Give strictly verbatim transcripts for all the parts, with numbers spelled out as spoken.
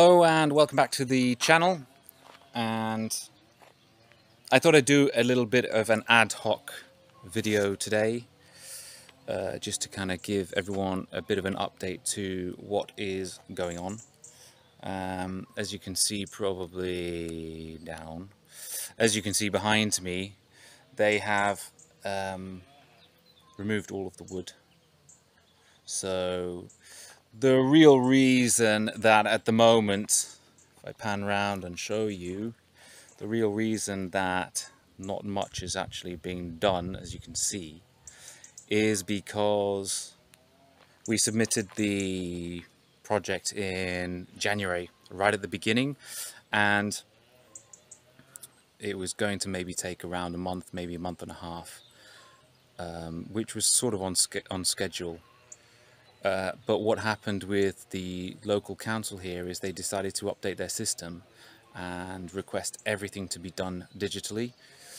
Hello and welcome back to the channel. And I thought I'd do a little bit of an ad hoc video today uh, just to kind of give everyone a bit of an update to what is going on. Um, as you can see, probably down, as you can see behind me, they have um, removed all of the wood. So the real reason that at the moment, if I pan around and show you, the real reason that not much is actually being done, as you can see, is because we submitted the project in January, right at the beginning, and it was going to maybe take around a month, maybe a month and a half, um, which was sort of on, on schedule. Uh, but what happened with the local council here is they decided to update their system and request everything to be done digitally.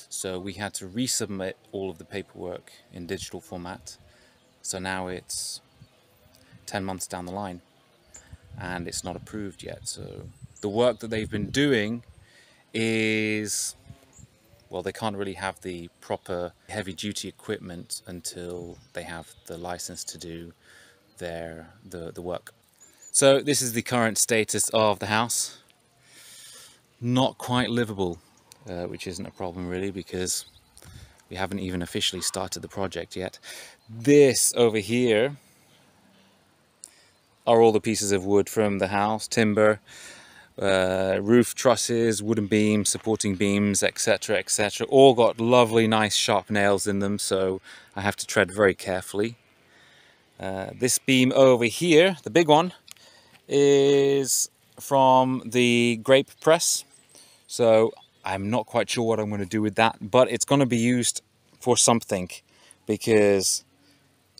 So we had to resubmit all of the paperwork in digital format. So now it's ten months down the line and it's not approved yet. So the work that they've been doing is, well, they can't really have the proper heavy-duty equipment until they have the license to do Their, the, the work. So this is the current status of the house. Not quite livable, uh, which isn't a problem really, because we haven't even officially started the project yet. This over here are all the pieces of wood from the house, timber, uh, roof trusses, wooden beams, supporting beams, etc, etc, all got lovely nice sharp nails in them, so I have to tread very carefully. Uh, this beam over here, the big one, is from the grape press. So I'm not quite sure what I'm going to do with that, but it's going to be used for something because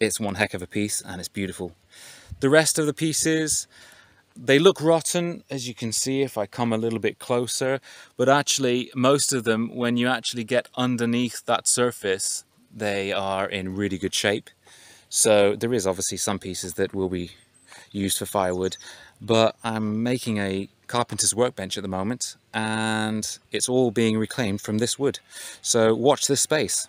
it's one heck of a piece and it's beautiful. The rest of the pieces, they look rotten, as you can see if I come a little bit closer, but actually most of them, when you actually get underneath that surface, they are in really good shape. So there is obviously some pieces that will be used for firewood, but I'm making a carpenter's workbench at the moment and it's all being reclaimed from this wood. So watch this space.